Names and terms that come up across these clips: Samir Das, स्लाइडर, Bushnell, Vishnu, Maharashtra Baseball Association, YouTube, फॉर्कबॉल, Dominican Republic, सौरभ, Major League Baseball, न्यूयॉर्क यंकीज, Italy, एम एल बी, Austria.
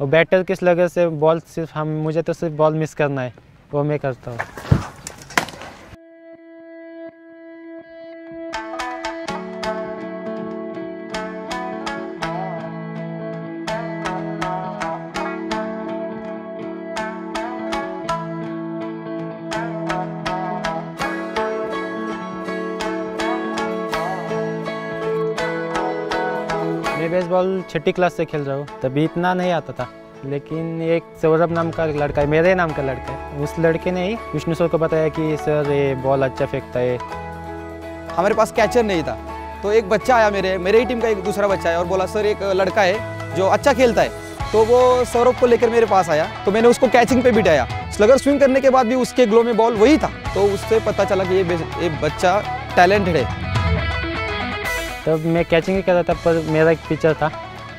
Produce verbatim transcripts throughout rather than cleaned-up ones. और बैटर किस लगे से बॉल, सिर्फ हम मुझे तो सिर्फ बॉल मिस करना है, वो मैं करता हूँ। बेसबॉल छठी क्लास से खेल रहा हूँ, तभी इतना नहीं आता था, लेकिन एक सौरभ नाम का लड़का है, मेरे नाम का लड़का है, उस लड़के ने ही विष्णु सर को बताया कि सर ये बॉल अच्छा फेंकता है। हमारे पास कैचर नहीं था, तो एक बच्चा आया, मेरे मेरे ही टीम का एक दूसरा बच्चा है, और बोला सर एक लड़का है जो अच्छा खेलता है, तो वो सौरभ को लेकर मेरे पास आया, तो मैंने उसको कैचिंग पे बिठाया। स्लगर स्विंग करने के बाद भी उसके ग्लो में बॉल वही था, तो उससे पता चला कि ये बच्चा टैलेंटेड है। तब मैं कैचिंग ही कर रहा था, पर मेरा एक पिचर था,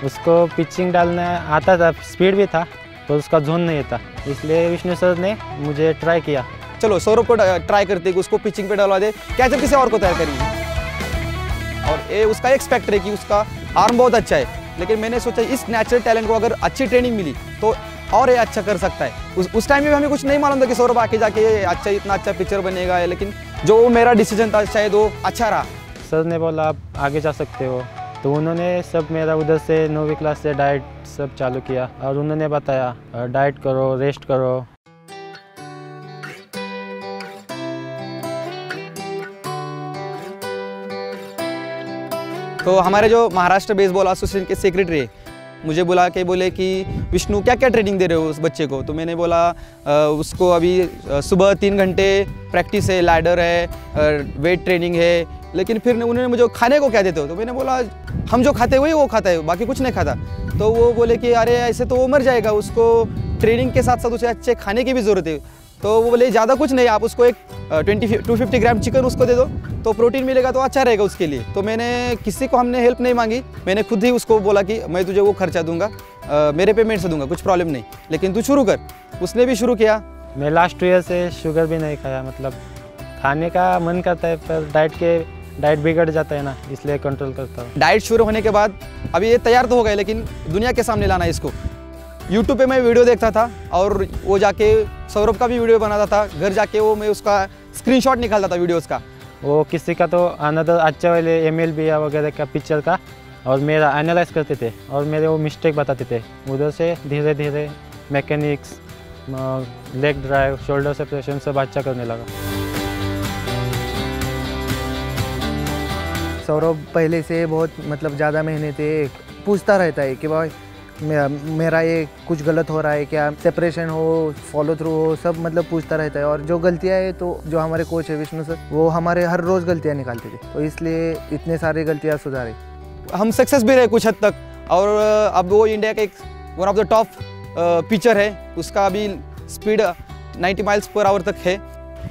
उसको पिचिंग डालना आता था, स्पीड भी था, पर उसका जोन नहीं था, इसलिए विष्णु सर ने मुझे ट्राई किया, चलो सौरभ को ट्राई करते, उसको पिचिंग पे डालवा दे, कैचर किसी और को तैयार करिए। और ये उसका एक फैक्टर है कि उसका आर्म बहुत अच्छा है, लेकिन मैंने सोचा इस नेचुरल टैलेंट को अगर अच्छी ट्रेनिंग मिली तो और ये अच्छा कर सकता है। उस उस टाइम में हमें कुछ नहीं मालूम था कि सौरभ आके जाके अच्छा इतना अच्छा पिचर बनेगा, लेकिन जो मेरा डिसीजन था शायद वो अच्छा रहा। सर ने बोला आप आगे जा सकते हो, तो उन्होंने सब मेरा उधर से नौवीं क्लास से डाइट सब चालू किया, और उन्होंने बताया डाइट करो, रेस्ट करो। तो हमारे जो महाराष्ट्र बेसबॉल एसोसिएशन के सेक्रेटरी है, मुझे बुला के बोले कि विष्णु क्या क्या ट्रेनिंग दे रहे हो उस बच्चे को, तो मैंने बोला उसको अभी सुबह तीन घंटे प्रैक्टिस है, लैडर है, वेट ट्रेनिंग है, लेकिन फिर उन्होंने मुझे खाने को क्या देते हो, तो मैंने बोला हम जो खाते वही वो खाता है, बाकी कुछ नहीं खाता। तो वो बोले कि अरे ऐसे तो वो मर जाएगा, उसको ट्रेनिंग के साथ साथ उसे अच्छे खाने की भी ज़रूरत है। तो वो बोले ज़्यादा कुछ नहीं, आप उसको एक twenty to fifty gram chicken उसको दे दो, तो प्रोटीन मिलेगा तो अच्छा रहेगा उसके लिए। तो मैंने किसी को हमने हेल्प नहीं मांगी, मैंने खुद ही उसको बोला कि मैं तुझे वो खर्चा दूंगा, आ, मेरे पेमेंट से दूंगा, कुछ प्रॉब्लम नहीं, लेकिन तू शुरू कर। उसने भी शुरू किया। मैं लास्ट ईयर से शुगर भी नहीं खाया, मतलब खाने का मन करता है पर डाइट के डाइट बिगड़ जाता है ना, इसलिए कंट्रोल करता हूँ। डाइट शुरू होने के बाद अभी ये तैयार तो हो गए, लेकिन दुनिया के सामने लाना है इसको। यूट्यूब पे मैं वीडियो देखता था, और वो जाके सौरभ का भी वीडियो बनाता था, घर जाके वो मैं उसका स्क्रीनशॉट निकालता था वीडियोस का। वो किसी का तो अनदर अच्छा वाले एम एल बी वगैरह का पिक्चर का, और मेरा एनालाइज करते थे, और मेरे वो मिस्टेक बताते थे। उधर से धीरे धीरे mechanics, leg drive, shoulder separation सब अच्छा करने लगा। सौरभ पहले से बहुत मतलब ज़्यादा मेहनत है, पूछता रहता है कि भाई मेरा ये कुछ गलत हो रहा है क्या, सेपरेशन हो, फॉलो थ्रू हो, सब मतलब पूछता रहता है। और जो गलतियाँ है तो जो हमारे कोच है विष्णु सर, वो हमारे हर रोज़ गलतियाँ निकालते थे, तो इसलिए इतने सारे गलतियाँ सुधारे। हम सक्सेस भी रहे कुछ हद तक, और अब वो इंडिया का एक one of the top pitcher है, उसका अभी speed ninety miles per hour तक है,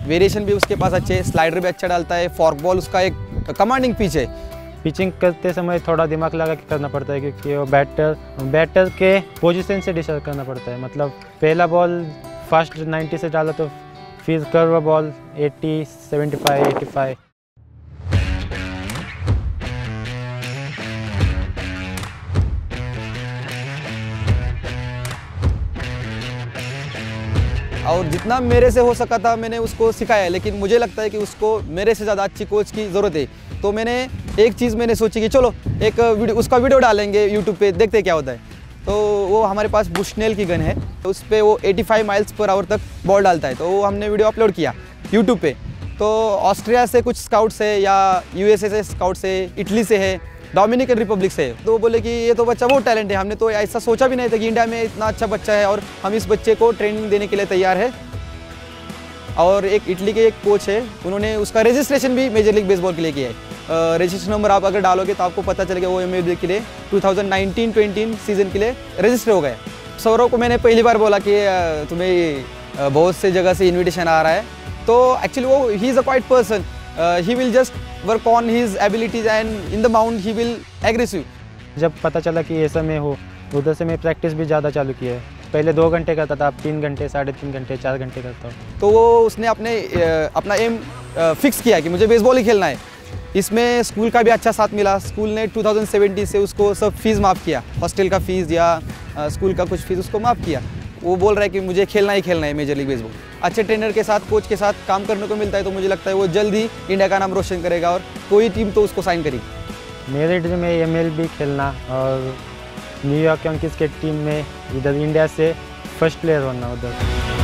वेरिएशन भी उसके पास अच्छे है, स्लाइडर भी अच्छा डालता है, फॉर्कबॉल उसका एक कमांडिंग पिच है। पिचिंग करते समय थोड़ा दिमाग लगा के करना पड़ता है, क्योंकि वो बैटर बैटर के पोजीशन से डिसाइड करना पड़ता है। मतलब पहला बॉल फास्ट नब्बे से डाला, तो फिर कर्व बॉल अस्सी, पचहत्तर, पचासी। और जितना मेरे से हो सका था मैंने उसको सिखाया, लेकिन मुझे लगता है कि उसको मेरे से ज़्यादा अच्छी कोच की ज़रूरत है। तो मैंने एक चीज़ मैंने सोची कि चलो एक वीडियो उसका वीडियो डालेंगे यूट्यूब पे, देखते हैं क्या होता है। तो वो हमारे पास बुशनेल की गन है, तो उस पर वो पचासी माइल्स पर आवर तक बॉल डालता है, तो वो हमने वीडियो अपलोड किया यूट्यूब पर। तो ऑस्ट्रिया से कुछ स्काउट्स है, या यूएसए से स्काउट्स है, इटली से है, डोमिनिकन रिपब्लिक से, तो वो बोले कि ये तो बच्चा बहुत टैलेंट है, हमने तो ऐसा सोचा भी नहीं था कि इंडिया में इतना अच्छा बच्चा है, और हम इस बच्चे को ट्रेनिंग देने के लिए तैयार है। और एक इटली के एक कोच है, उन्होंने उसका रजिस्ट्रेशन भी मेजर लीग बेसबॉल के लिए किया है। रजिस्ट्रेशन नंबर आप अगर डालोगे तो आपको पता चलेगा वो एम एल बी के लिए two thousand nineteen twenty season के लिए रजिस्टर हो गया। सौरभ को मैंने पहली बार बोला कि तुम्हें बहुत से जगह से इन्विटेशन आ रहा है, तो एक्चुअली वो he is a quiet person, he will just work on his abilities and in the mound he will aggressive. जब पता चला कि ऐसा मैं हो, उधर से मैं प्रैक्टिस भी ज़्यादा चालू की है। पहले दो घंटे करता था, अब तीन घंटे, साढ़े तीन घंटे, चार घंटे करता हूँ। तो वो उसने अपने अपना एम फिक्स किया कि मुझे बेसबॉल ही खेलना है। इसमें स्कूल का भी अच्छा साथ मिला, स्कूल ने टू थाउजेंड सेवेंटीन से उसको सब फीस माफ़ किया, हॉस्टल का फीस या स्कूल का कुछ फीस उसको माफ़ किया। वो बोल रहा है कि मुझे खेलना ही खेलना है मेजर लीग बेसबॉल। अच्छे ट्रेनर के साथ, कोच के साथ काम करने को मिलता है तो मुझे लगता है वो जल्द ही इंडिया का नाम रोशन करेगा और कोई टीम तो उसको साइन करेगी। मेरिट में एम एल बी खेलना और न्यूयॉर्क यंकीज के टीम में इधर इंडिया से फर्स्ट प्लेयर होना उधर।